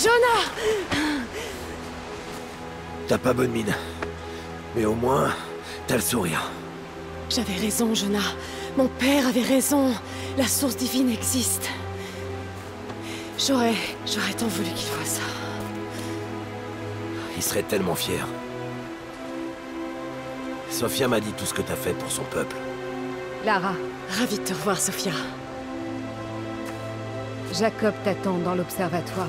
Jonah! T'as pas bonne mine. Mais au moins, t'as le sourire. J'avais raison, Jonah. Mon père avait raison. La source divine existe. J'aurais tant voulu qu'il fasse ça. Il serait tellement fier. Sofia m'a dit tout ce que t'as fait pour son peuple. Lara, ravie de te revoir, Sofia. Jacob t'attend dans l'observatoire.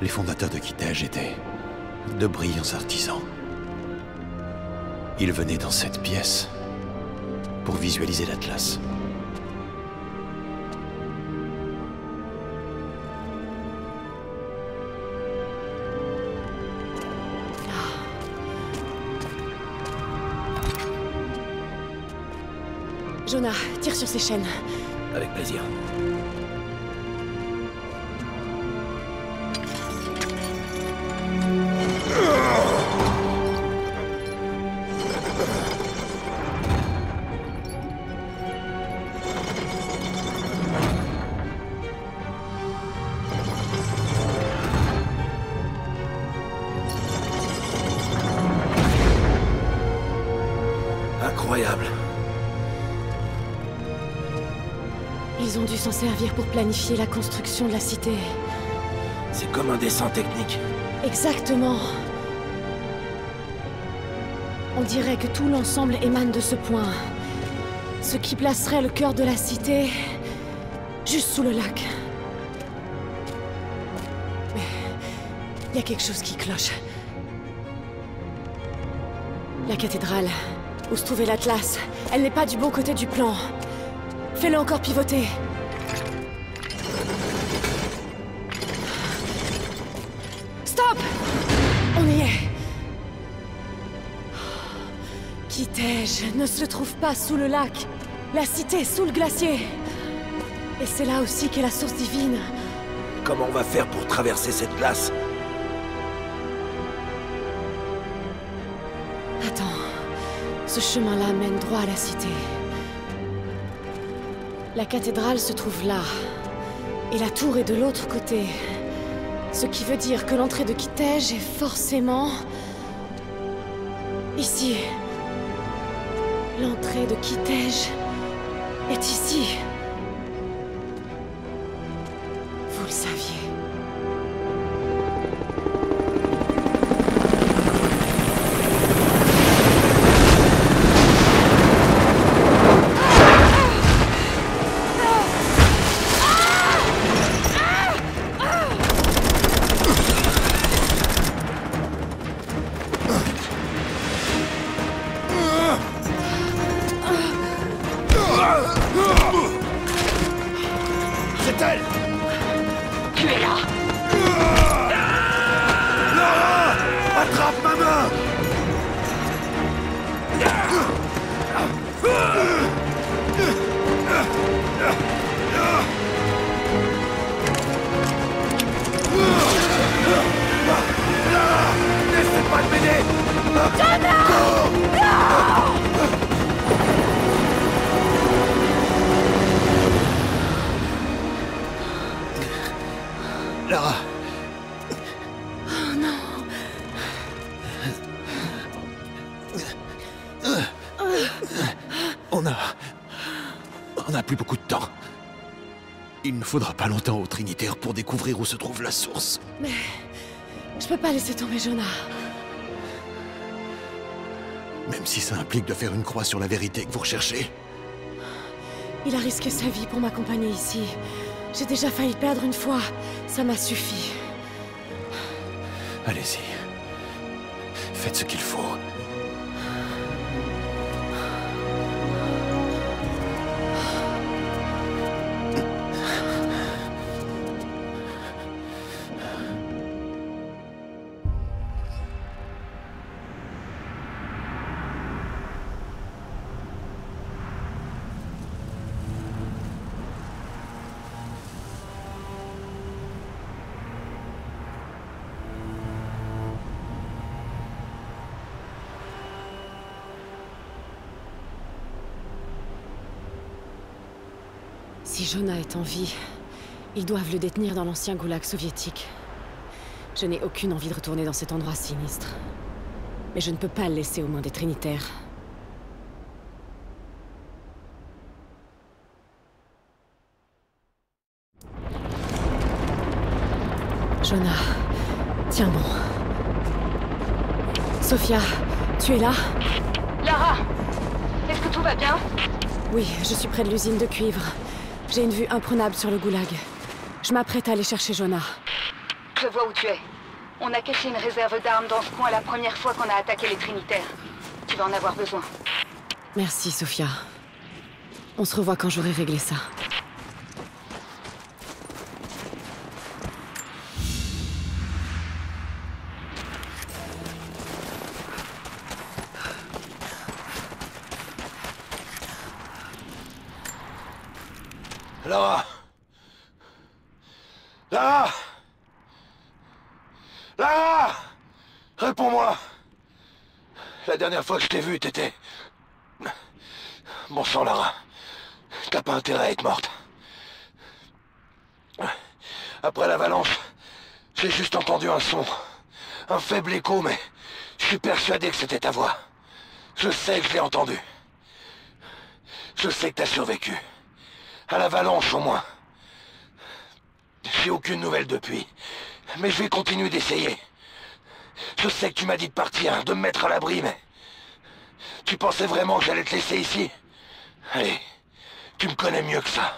Les fondateurs de Kitej étaient de brillants artisans. Ils venaient dans cette pièce pour visualiser l'Atlas. Jonah, tire sur ces chaînes. Avec plaisir. Incroyable. Ils ont dû s'en servir pour planifier la construction de la cité. C'est comme un dessin technique. Exactement. On dirait que tout l'ensemble émane de ce point. Ce qui placerait le cœur de la cité... juste sous le lac. Mais... il y a quelque chose qui cloche. La cathédrale... où se trouvait l'Atlas. Elle n'est pas du bon côté du plan. Fais-le encore pivoter. Stop! On y est. Kitej ne se trouve pas sous le lac. La cité sous le glacier. Et c'est là aussi qu'est la source divine. Comment on va faire pour traverser cette glace? Ce chemin-là mène droit à la cité. La cathédrale se trouve là, et la tour est de l'autre côté. Ce qui veut dire que l'entrée de Kitej est forcément... ici. L'entrée de Kitej est ici. Vous le saviez. Lara. Oh non. On a plus beaucoup de temps. Il ne faudra pas longtemps aux Trinitaires pour découvrir où se trouve la source. Mais... je peux pas laisser tomber Jonah. Même si ça implique de faire une croix sur la vérité que vous recherchez. Il a risqué sa vie pour m'accompagner ici. J'ai déjà failli perdre une fois. Ça m'a suffi. Allez-y. Faites ce qu'il faut. Si Jonah est en vie, ils doivent le détenir dans l'ancien goulag soviétique. Je n'ai aucune envie de retourner dans cet endroit sinistre. Mais je ne peux pas le laisser aux mains des Trinitaires. Jonah, tiens bon. Sofia, tu es là? Lara, est-ce que tout va bien? Oui, je suis près de l'usine de cuivre. J'ai une vue imprenable sur le goulag. Je m'apprête à aller chercher Jonah. Je vois où tu es. On a caché une réserve d'armes dans ce coin la première fois qu'on a attaqué les Trinitaires. Tu vas en avoir besoin. Merci, Sofia. On se revoit quand j'aurai réglé ça. Lara! Lara! Lara! Réponds-moi! La dernière fois que je t'ai vue, t'étais... Bon sang, Lara. T'as pas intérêt à être morte. Après l'avalanche, j'ai juste entendu un son. Un faible écho, mais... Je suis persuadé que c'était ta voix. Je sais que je l'ai entendu. Je sais que t'as survécu. À l'avalanche, au moins. J'ai aucune nouvelle depuis. Mais je vais continuer d'essayer. Je sais que tu m'as dit de partir, de me mettre à l'abri, mais... Tu pensais vraiment que j'allais te laisser ici? Allez, tu me connais mieux que ça.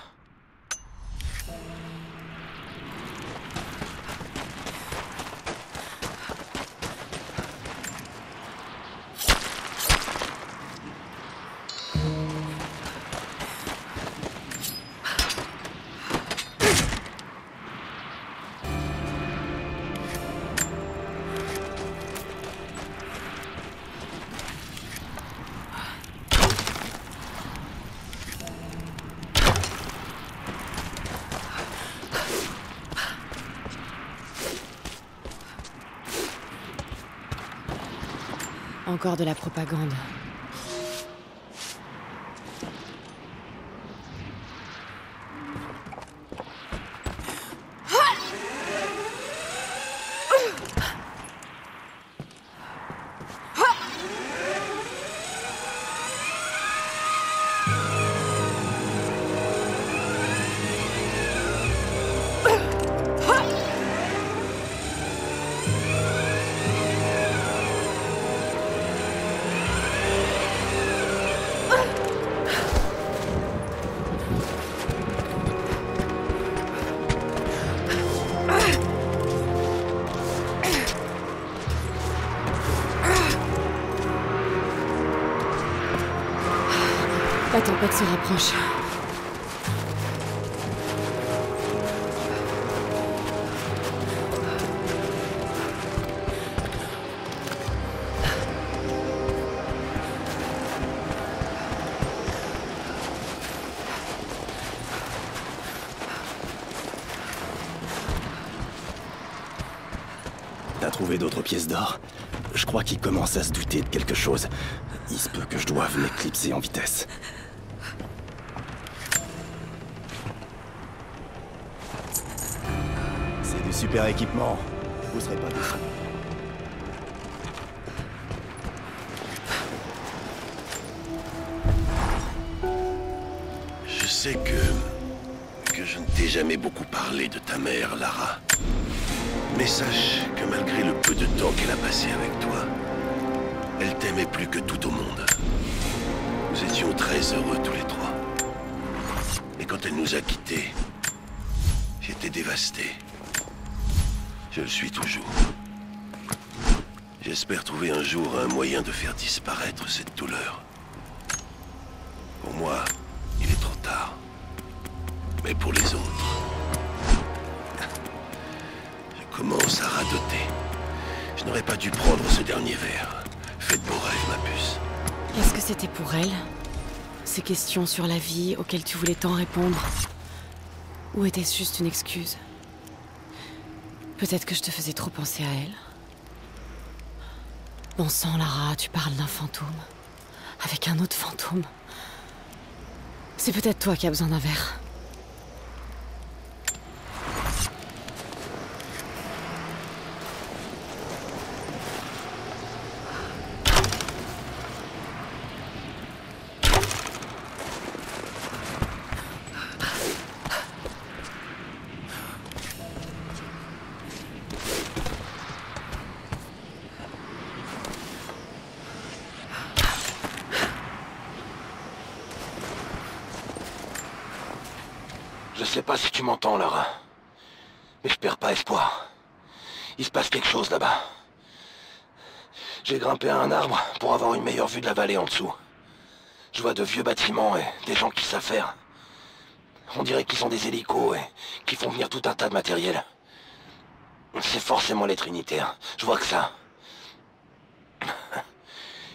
Encore de la propagande. La tempête se rapproche. T'as trouvé d'autres pièces d'or? Je crois qu'il commence à se douter de quelque chose. Il se peut que je doive m'éclipser en vitesse. Super équipement, vous serez pas déçus. Je sais que je ne t'ai jamais beaucoup parlé de ta mère, Lara. Mais sache que malgré le peu de temps qu'elle a passé avec toi, elle t'aimait plus que tout au monde. Nous étions très heureux tous les trois. Et quand elle nous a quittés, j'étais dévasté. Je le suis toujours. J'espère trouver un jour un moyen de faire disparaître cette douleur. Pour moi, il est trop tard. Mais pour les autres... Je commence à radoter. Je n'aurais pas dû prendre ce dernier verre. Faites beau rêve, ma puce. Est-ce que c'était pour elle? Ces questions sur la vie auxquelles tu voulais tant répondre? Ou était-ce juste une excuse? Peut-être que je te faisais trop penser à elle. Bon sang, Lara, tu parles d'un fantôme. Avec un autre fantôme. C'est peut-être toi qui as besoin d'un verre. Je sais pas si tu m'entends, Lara. Mais je perds pas espoir. Il se passe quelque chose là-bas. J'ai grimpé à un arbre pour avoir une meilleure vue de la vallée en dessous. Je vois de vieux bâtiments et des gens qui savent faire. On dirait qu'ils sont des hélicos et qu'ils font venir tout un tas de matériel. C'est forcément les Trinitaires. Je vois que ça.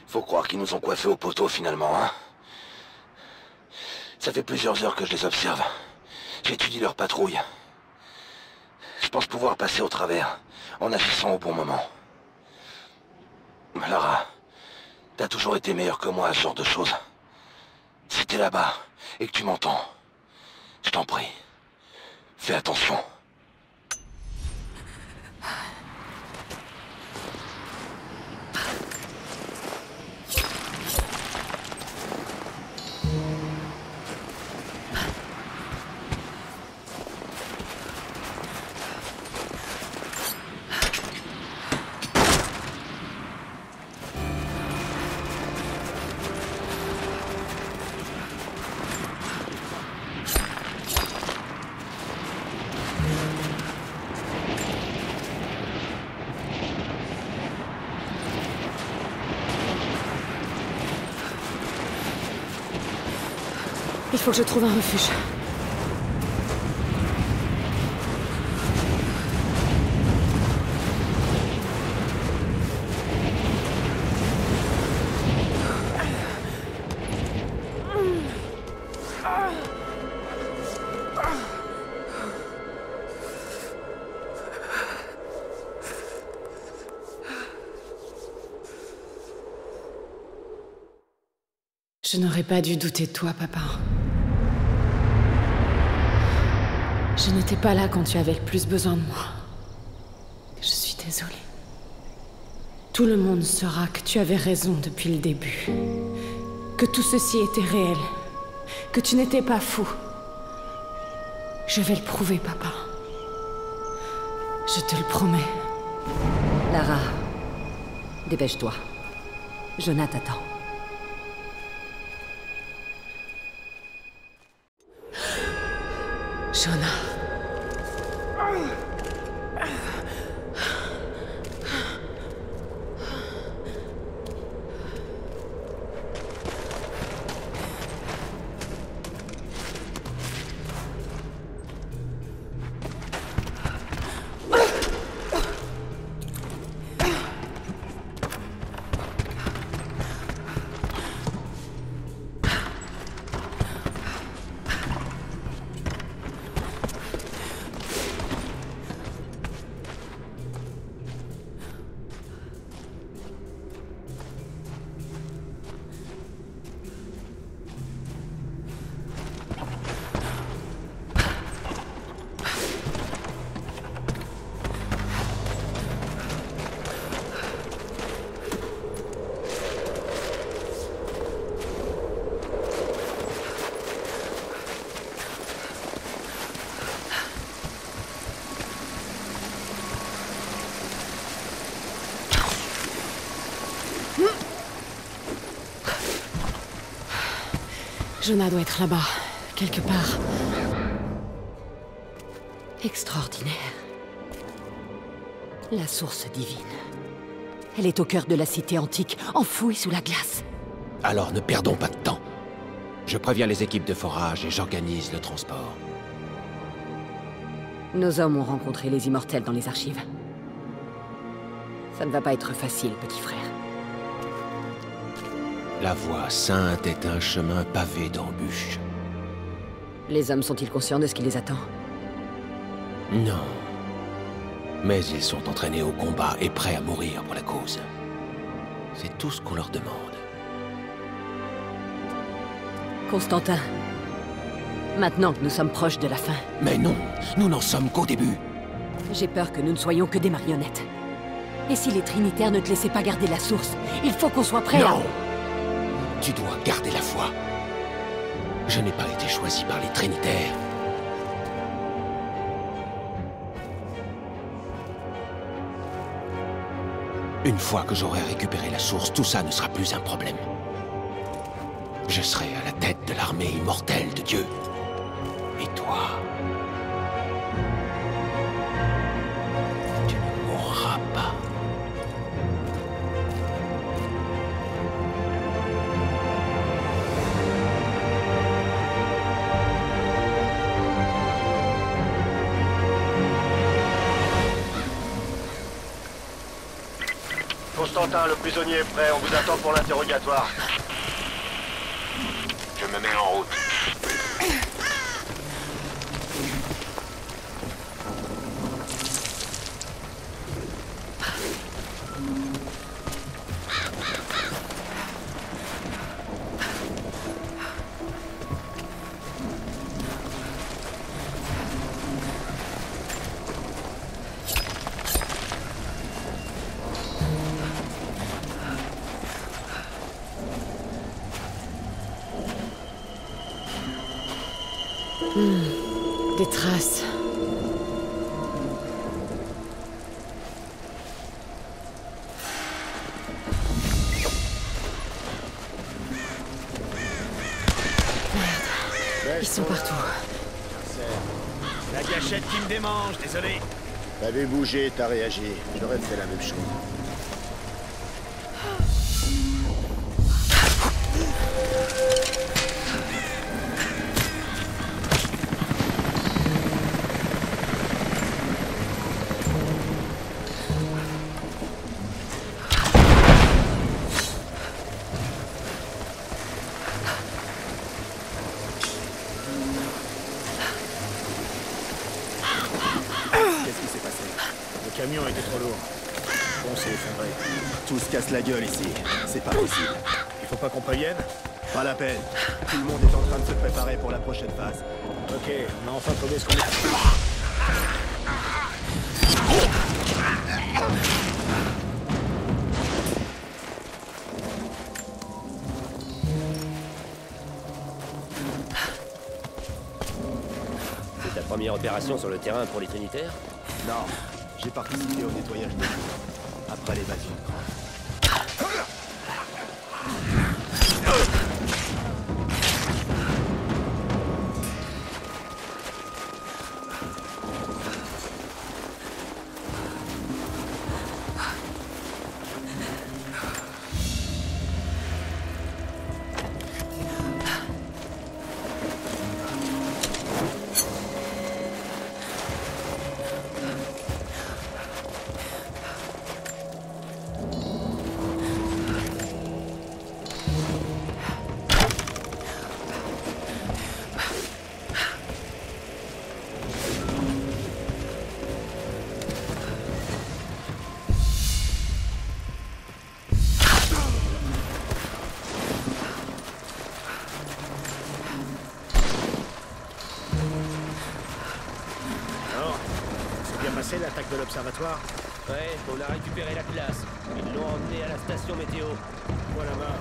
Faut croire qu'ils nous ont coiffés au poteau finalement, hein. Ça fait plusieurs heures que je les observe. J'étudie leur patrouille. Je pense pouvoir passer au travers, en agissant au bon moment. Lara, t'as toujours été meilleure que moi à ce genre de choses. Si t'es là-bas, et que tu m'entends, je t'en prie, fais attention. Il faut que je trouve un refuge. Je n'aurais pas dû douter de toi, papa. Je n'étais pas là quand tu avais le plus besoin de moi. Je suis désolée. Tout le monde saura que tu avais raison depuis le début. Que tout ceci était réel. Que tu n'étais pas fou. Je vais le prouver, papa. Je te le promets. Lara, dépêche-toi. Jonah t'attend. Jonah. Jonah doit être là-bas, quelque part. Extraordinaire. La source divine. Elle est au cœur de la cité antique, enfouie sous la glace. Alors ne perdons pas de temps. Je préviens les équipes de forage et j'organise le transport. Nos hommes ont rencontré les immortels dans les archives. Ça ne va pas être facile, petit frère. La voie sainte est un chemin pavé d'embûches. Les hommes sont-ils conscients de ce qui les attend? Non. Mais ils sont entraînés au combat et prêts à mourir pour la cause. C'est tout ce qu'on leur demande. Constantin, maintenant que nous sommes proches de la fin... Mais non, nous n'en sommes qu'au début. J'ai peur que nous ne soyons que des marionnettes. Et si les Trinitaires ne te laissaient pas garder la source, il faut qu'on soit prêts à... Non! Tu dois garder la foi. Je n'ai pas été choisi par les Trinitaires. Une fois que j'aurai récupéré la source, tout ça ne sera plus un problème. Je serai à la tête de l'armée immortelle de Dieu. Et toi, toi. Tu ne mourras pas. Constantin, le prisonnier est prêt. On vous attend pour l'interrogatoire. Je me mets en route. Des traces. Merde. Ils sont partout. La gâchette qui me démange, désolé. T'avais bougé, t'as réagi. J'aurais fait la même chose. Le camion était trop lourd. On s'est effondré. Tout se casse la gueule ici. C'est pas possible. Il faut pas qu'on prévienne? Pas la peine. Tout le monde est en train de se préparer pour la prochaine phase. Ok, on a enfin trouvé ce qu'on a. C'est ta première opération sur le terrain pour les Trinitaires? Non. J'ai participé au nettoyage de l'eau après l'évasion. C'est l'attaque de l'observatoire? Ouais, on a récupéré la classe. Ils l'ont emmenée à la station météo. Voilà là-bas.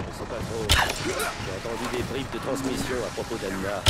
Je sais pas trop. J'ai entendu des bribes de transmission à propos d'Anna.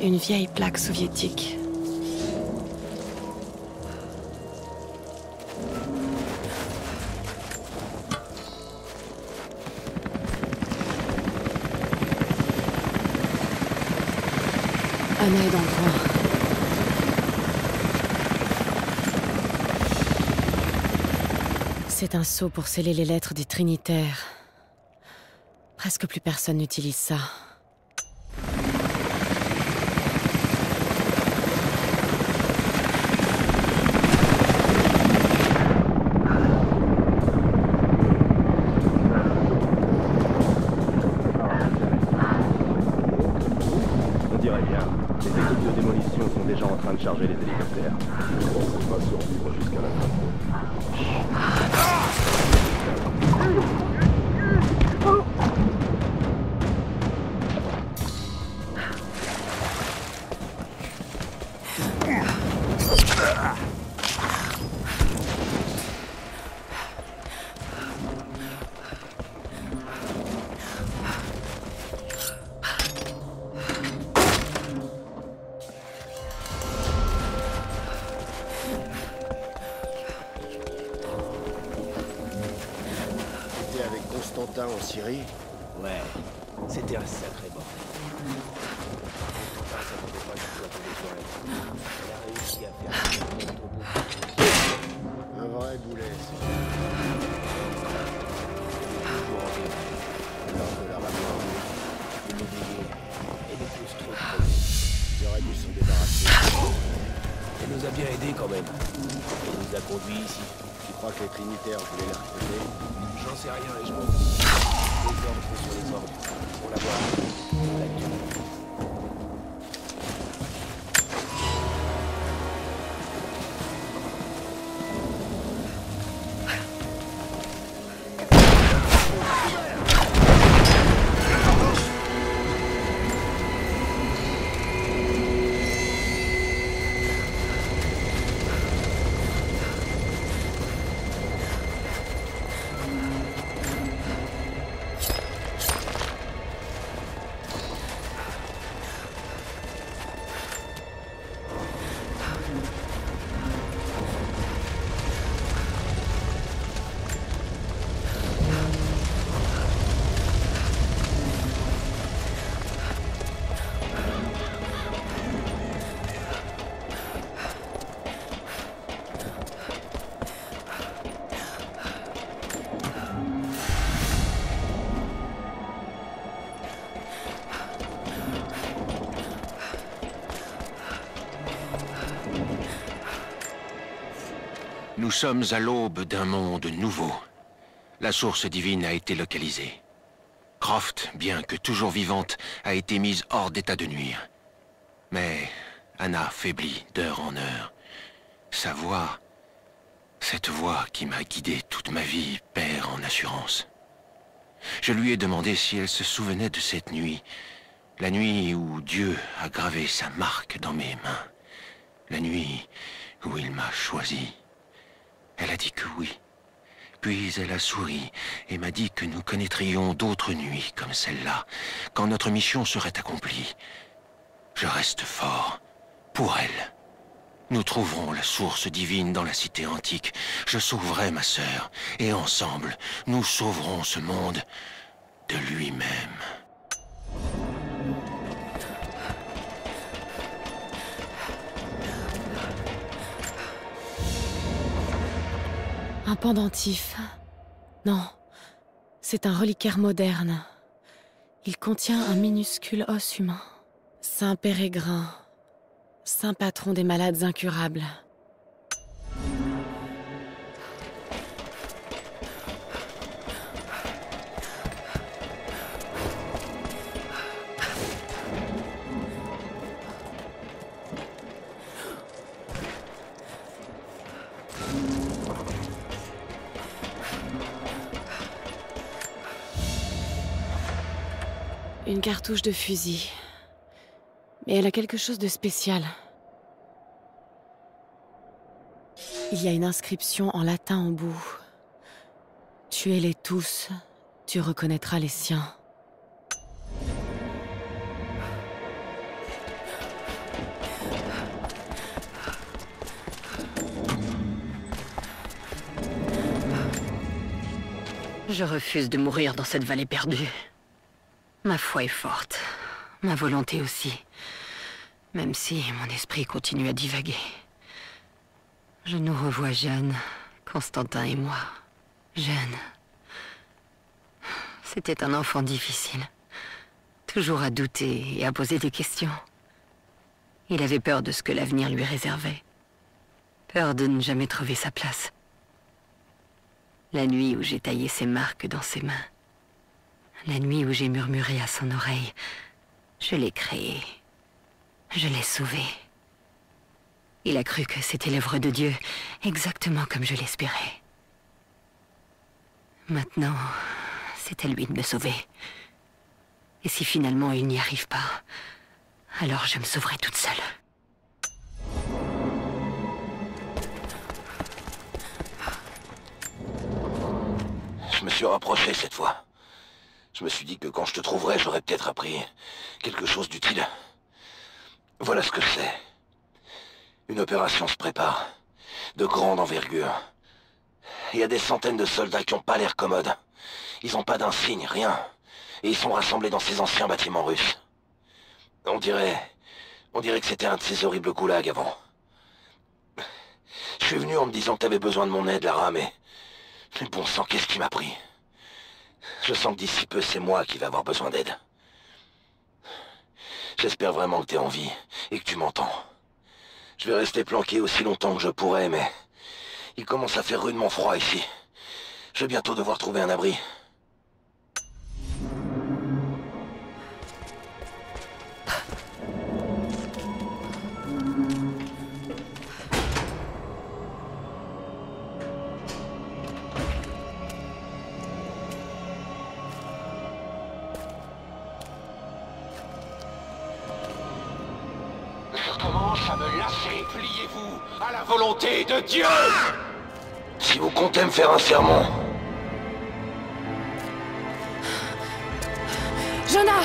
Une vieille plaque soviétique. Anna est dans le coin. C'est un sceau pour sceller les lettres des Trinitaires. Presque plus personne n'utilise ça. On dirait bien. Les équipes de démolition sont déjà en train de charger les hélicoptères. Je pense qu'on va survivre jusqu'à la fin. Constantin en Syrie? Ouais, c'était un sacré bordel. Ça ne pas Elle a réussi à faire un vrai boulet, c'est la de et les plus trop j'aurais dû s'en débarrasser. Elle nous a bien aidés quand même. Elle nous a conduits ici. Tu crois que les Trinitaires voulaient la retrouver? J'en sais rien et je m'en fous. Les ordres sont sur les ordres. Pour la voir. La Nous sommes à l'aube d'un monde nouveau. La source divine a été localisée. Croft, bien que toujours vivante, a été mise hors d'état de nuire. Mais Anna faiblit d'heure en heure. Sa voix, cette voix qui m'a guidé toute ma vie, perd en assurance. Je lui ai demandé si elle se souvenait de cette nuit, la nuit où Dieu a gravé sa marque dans mes mains, la nuit où il m'a choisi. Elle a dit que oui. Puis elle a souri et m'a dit que nous connaîtrions d'autres nuits comme celle-là, quand notre mission serait accomplie. Je reste fort, pour elle. Nous trouverons la source divine dans la cité antique. Je sauverai ma sœur, et ensemble, nous sauverons ce monde de lui-même. Un pendentif. Non, c'est un reliquaire moderne. Il contient un minuscule os humain. Saint Pérégrin, saint patron des malades incurables. Une cartouche de fusil. Mais elle a quelque chose de spécial. Il y a une inscription en latin en bout. « Tuez-les tous, tu reconnaîtras les siens ». Je refuse de mourir dans cette vallée perdue. Ma foi est forte, ma volonté aussi. Même si mon esprit continue à divaguer. Je nous revois jeunes, Constantin et moi. Jeunes. C'était un enfant difficile. Toujours à douter et à poser des questions. Il avait peur de ce que l'avenir lui réservait. Peur de ne jamais trouver sa place. La nuit où j'ai taillé ses marques dans ses mains. La nuit où j'ai murmuré à son oreille. Je l'ai créé. Je l'ai sauvé. Il a cru que c'était l'œuvre de Dieu, exactement comme je l'espérais. Maintenant, c'est à lui de me sauver. Et si finalement il n'y arrive pas, alors je me sauverai toute seule. Je me suis rapproché cette fois. Je me suis dit que quand je te trouverais, j'aurais peut-être appris quelque chose d'utile. Voilà ce que c'est. Une opération se prépare. De grande envergure. Il y a des centaines de soldats qui n'ont pas l'air commodes. Ils n'ont pas d'insigne, rien. Et ils sont rassemblés dans ces anciens bâtiments russes. On dirait que c'était un de ces horribles goulags avant. Je suis venu en me disant que t'avais besoin de mon aide, Lara, mais bon sang, qu'est-ce qui m'a pris? Je sens que d'ici peu, c'est moi qui vais avoir besoin d'aide. J'espère vraiment que t'es en vie, et que tu m'entends. Je vais rester planqué aussi longtemps que je pourrai, mais... il commence à faire rudement froid ici. Je vais bientôt devoir trouver un abri. De Dieu! Si vous comptez me faire un sermon... Jonah!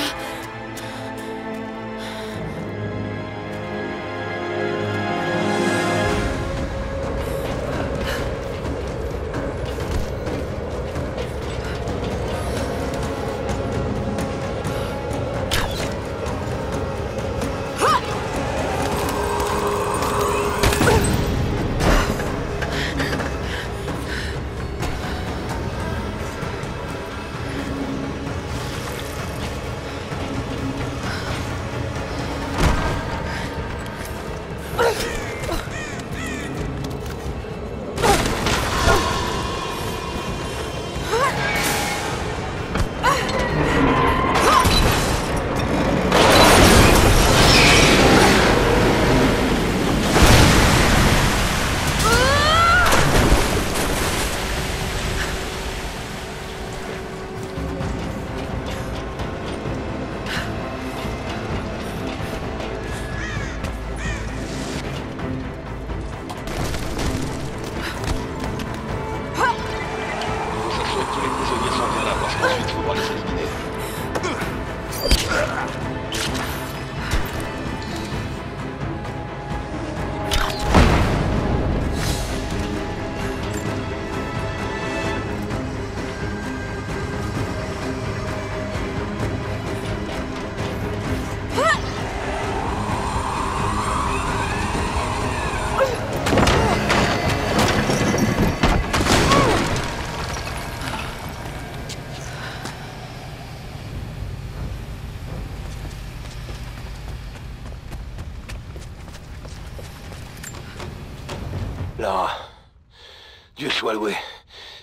Alloué.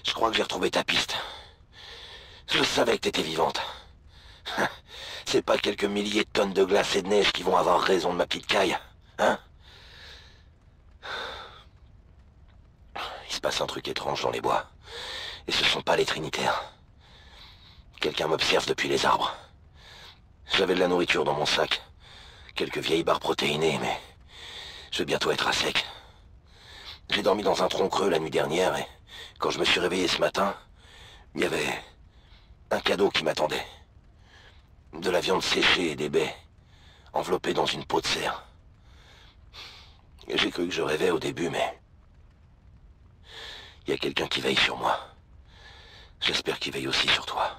Je crois que j'ai retrouvé ta piste. Je savais que t'étais vivante. C'est pas quelques milliers de tonnes de glace et de neige qui vont avoir raison de ma petite caille, hein? Il se passe un truc étrange dans les bois. Et ce sont pas les Trinitaires. Quelqu'un m'observe depuis les arbres. J'avais de la nourriture dans mon sac. Quelques vieilles barres protéinées, mais... je vais bientôt être à sec. J'ai dormi dans un tronc creux la nuit dernière et quand je me suis réveillé ce matin, il y avait un cadeau qui m'attendait. De la viande séchée et des baies, enveloppées dans une peau de cerf. J'ai cru que je rêvais au début, mais... il y a quelqu'un qui veille sur moi. J'espère qu'il veille aussi sur toi.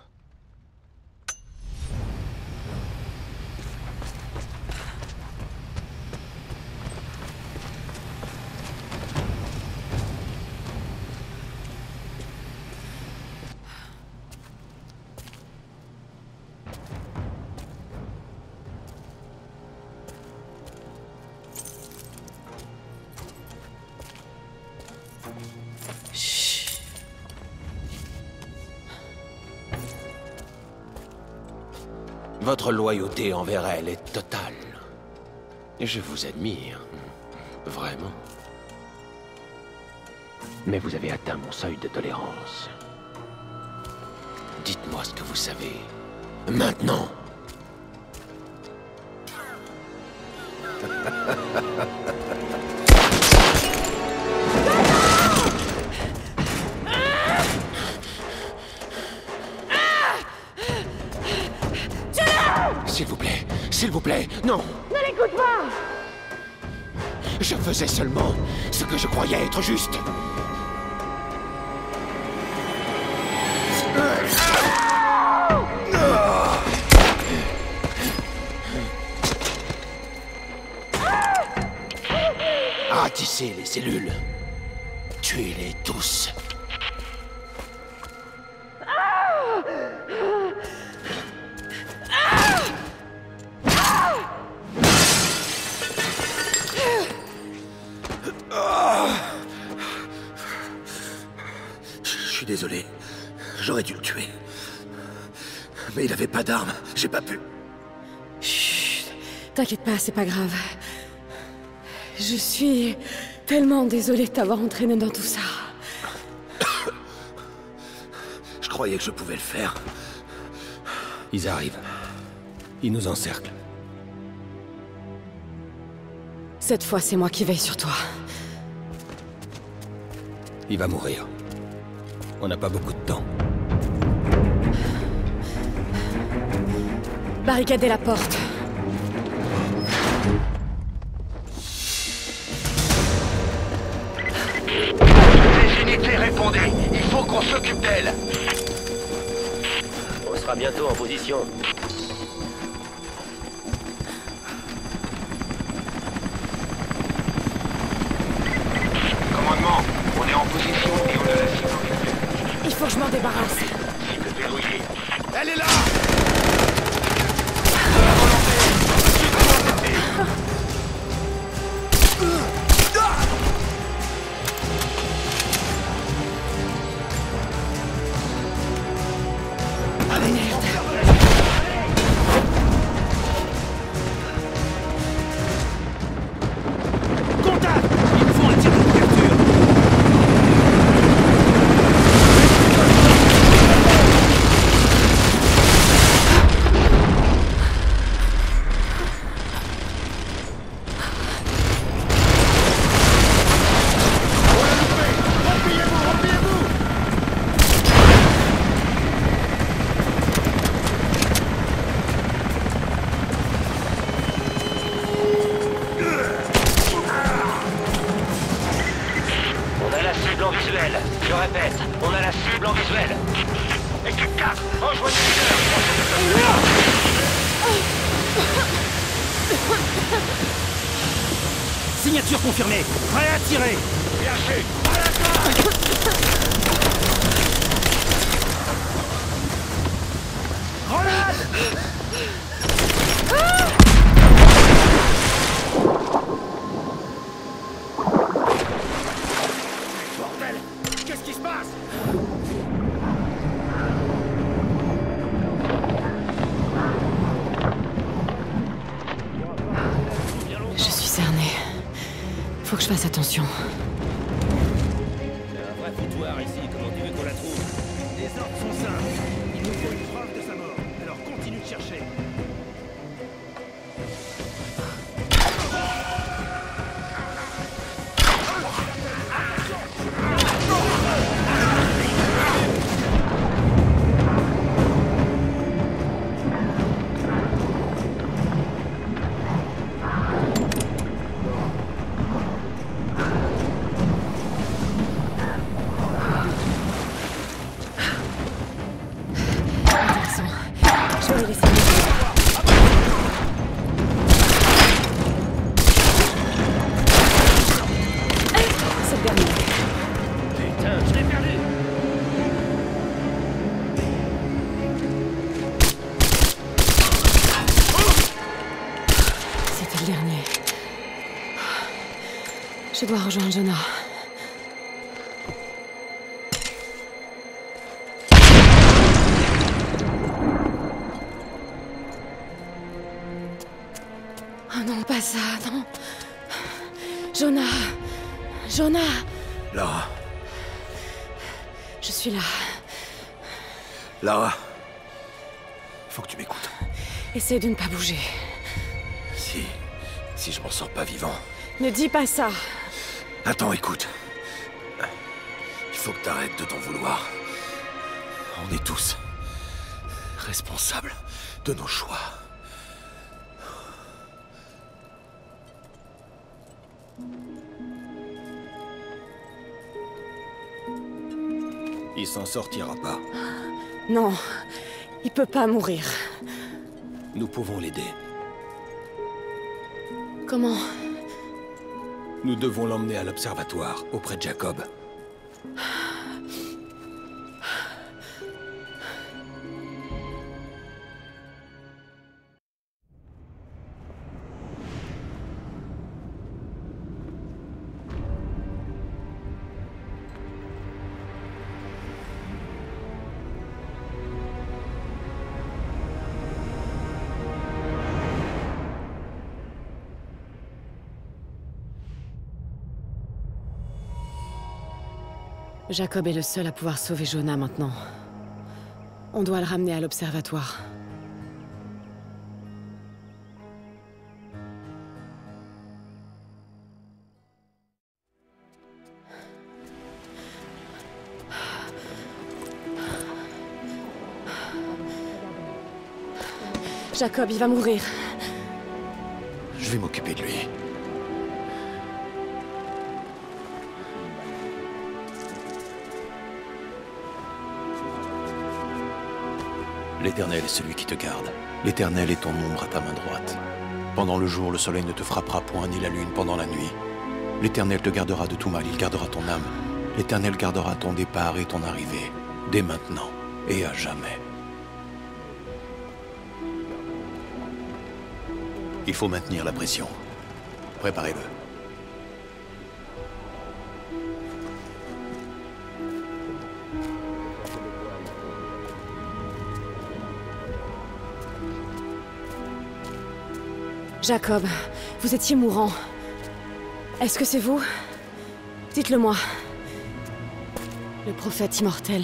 Votre loyauté envers elle est totale. Je vous admire, vraiment. Mais vous avez atteint mon seuil de tolérance. Dites-moi ce que vous savez, maintenant. Non! Ne l'écoute pas! Je faisais seulement ce que je croyais être juste. Ratissez les cellules. Tuez-les tous. Désolé, j'aurais dû le tuer. Mais il avait pas d'armes, j'ai pas pu. Chut, t'inquiète pas, c'est pas grave. Je suis tellement désolée de t'avoir entraîné dans tout ça. Je croyais que je pouvais le faire. Ils arrivent. Ils nous encerclent. Cette fois, c'est moi qui veille sur toi. Il va mourir. On n'a pas beaucoup de temps. Barricadez la porte. Les unités, répondez. Il faut qu'on s'occupe d'elle. On sera bientôt en position. Commandement, on est en position et on la laisse s'occuper. Il faut que je m'en débarrasse. Cible verrouillée. Elle est là! De la volonté! Suivez-moi cette fille! Allez, merde! Contact! Ils me font un tir de couverture! Fasse attention. C'est un vrai foutoir ici, comment tu veux qu'on la trouve? Les ordres sont simples. Il nous faut une preuve de sa mort, alors continue de chercher. le dernier. Je dois rejoindre Jonah. Oh non, pas ça, non. Jonah. Jonah. Lara. Je suis là. Lara. Faut que tu m'écoutes. Essaye de ne pas bouger. Si je m'en sors pas vivant... Ne dis pas ça. Attends, écoute. Il faut que t'arrêtes de t'en vouloir. On est tous... responsables de nos choix. Il s'en sortira pas. Non. Il peut pas mourir. Nous pouvons l'aider. Comment? Nous devons l'emmener à l'observatoire, auprès de Jacob. Jacob est le seul à pouvoir sauver Jonah maintenant. On doit le ramener à l'observatoire. Jacob, il va mourir. Je vais m'occuper de lui. L'Éternel est celui qui te garde. L'Éternel est ton ombre à ta main droite. Pendant le jour, le soleil ne te frappera point, ni la lune pendant la nuit. L'Éternel te gardera de tout mal, il gardera ton âme. L'Éternel gardera ton départ et ton arrivée, dès maintenant et à jamais. Il faut maintenir la pression. Préparez-le. Jacob, vous étiez mourant. Est-ce que c'est vous? Dites-le-moi. Le prophète immortel.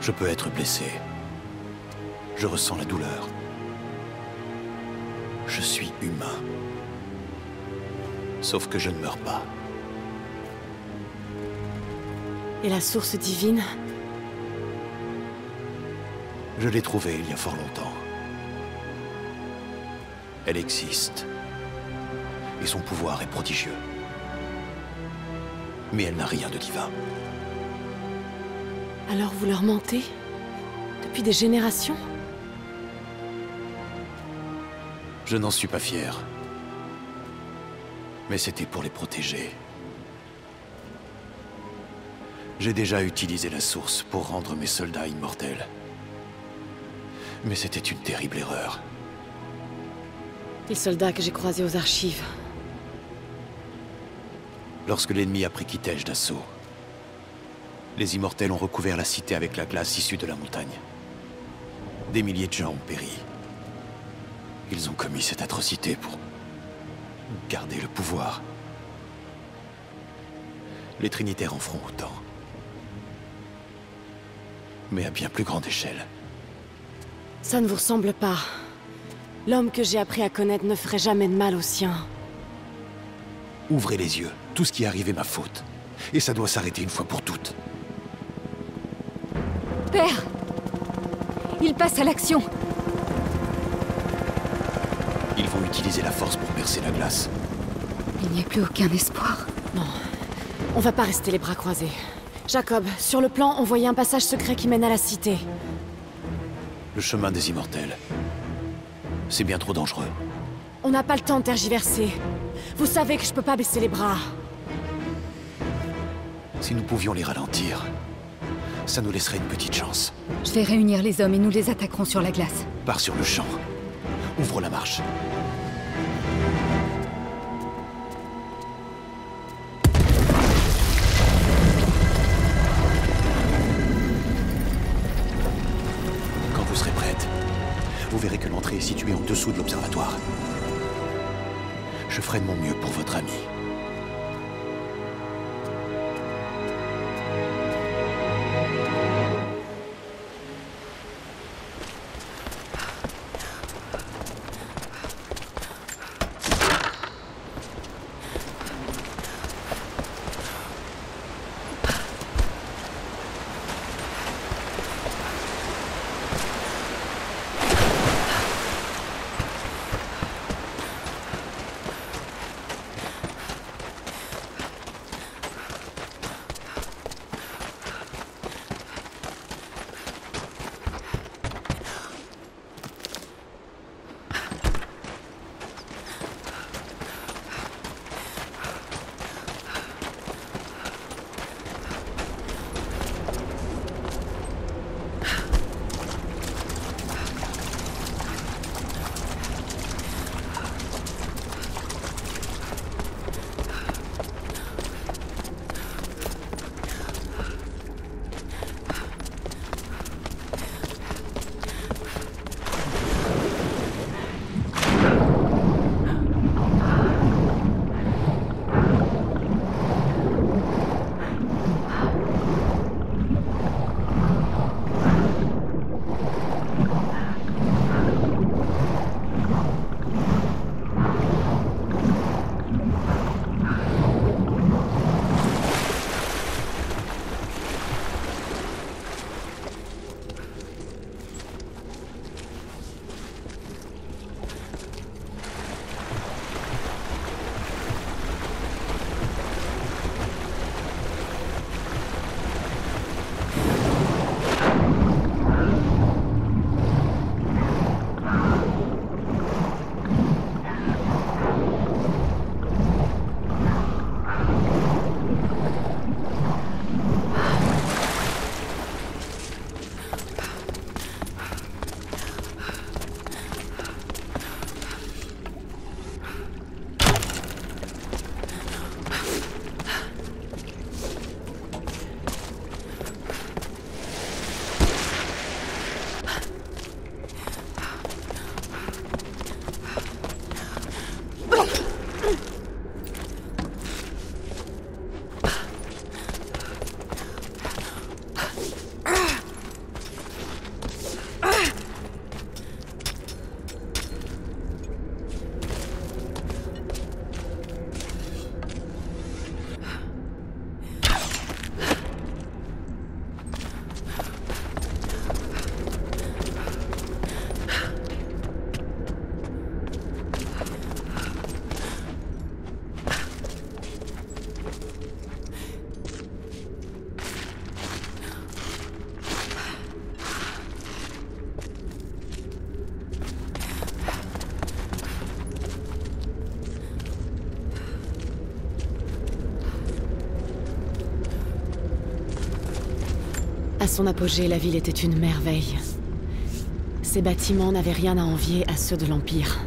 Je peux être blessé. Je ressens la douleur. Je suis humain. Sauf que je ne meurs pas. Et la source divine? Je l'ai trouvée il y a fort longtemps. Elle existe. Et son pouvoir est prodigieux. Mais elle n'a rien de divin. Alors vous leur mentez? Depuis des générations? Je n'en suis pas fier. Mais c'était pour les protéger. J'ai déjà utilisé la source pour rendre mes soldats immortels. Mais c'était une terrible erreur. Les soldats que j'ai croisés aux archives. Lorsque l'ennemi a pris Kitej d'assaut, les immortels ont recouvert la cité avec la glace issue de la montagne. Des milliers de gens ont péri. Ils ont commis cette atrocité pour garder le pouvoir. Les Trinitaires en feront autant. Mais à bien plus grande échelle. Ça ne vous ressemble pas. L'homme que j'ai appris à connaître ne ferait jamais de mal au sien. Ouvrez les yeux. Tout ce qui est arrivé est ma faute. Et ça doit s'arrêter une fois pour toutes. Père! Il passe à l'action. Ils vont utiliser la force pour percer la glace. Il n'y a plus aucun espoir. Non. On va pas rester les bras croisés. Jacob, sur le plan, on voyait un passage secret qui mène à la cité. Le chemin des immortels. C'est bien trop dangereux. On n'a pas le temps de tergiverser. Vous savez que je peux pas baisser les bras. Si nous pouvions les ralentir, Ça nous laisserait une petite chance. Je vais réunir les hommes et nous les attaquerons sur la glace. Pars sur le champ. Ouvre la marche. Quand vous serez prête, vous verrez que l'entrée est située en dessous de l'observatoire. Je ferai de mon mieux pour votre ami. À son apogée, la ville était une merveille. Ces bâtiments n'avaient rien à envier à ceux de l'Empire.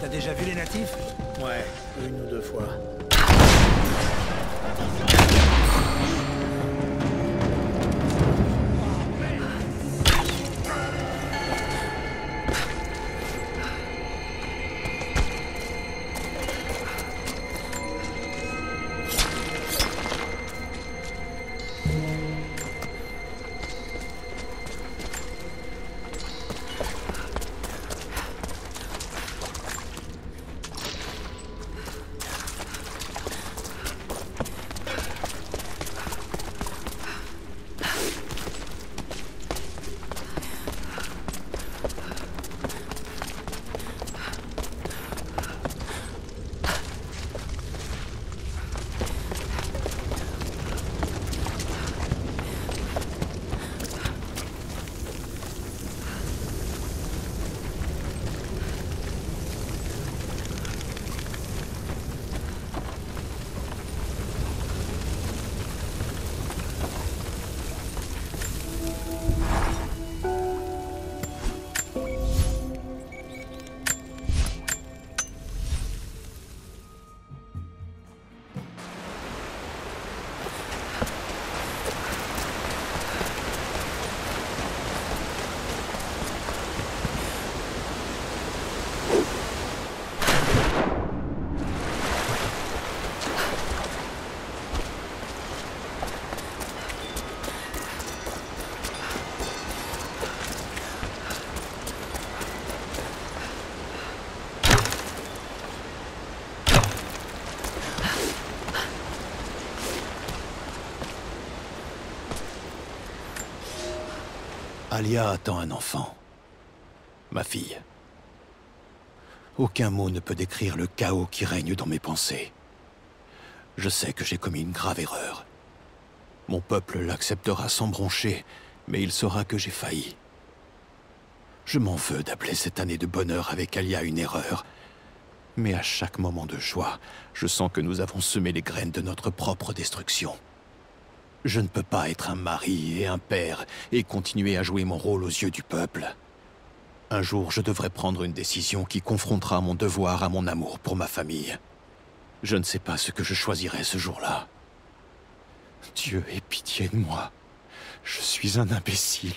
T'as déjà vu les natifs? Ouais, une ou deux fois. Alia attend un enfant. Ma fille. Aucun mot ne peut décrire le chaos qui règne dans mes pensées. Je sais que j'ai commis une grave erreur. Mon peuple l'acceptera sans broncher, mais il saura que j'ai failli. Je m'en veux d'appeler cette année de bonheur avec Alia une erreur. Mais à chaque moment de joie, je sens que nous avons semé les graines de notre propre destruction. Je ne peux pas être un mari et un père et continuer à jouer mon rôle aux yeux du peuple. Un jour, je devrais prendre une décision qui confrontera mon devoir à mon amour pour ma famille. Je ne sais pas ce que je choisirai ce jour-là. Dieu ait pitié de moi. Je suis un imbécile.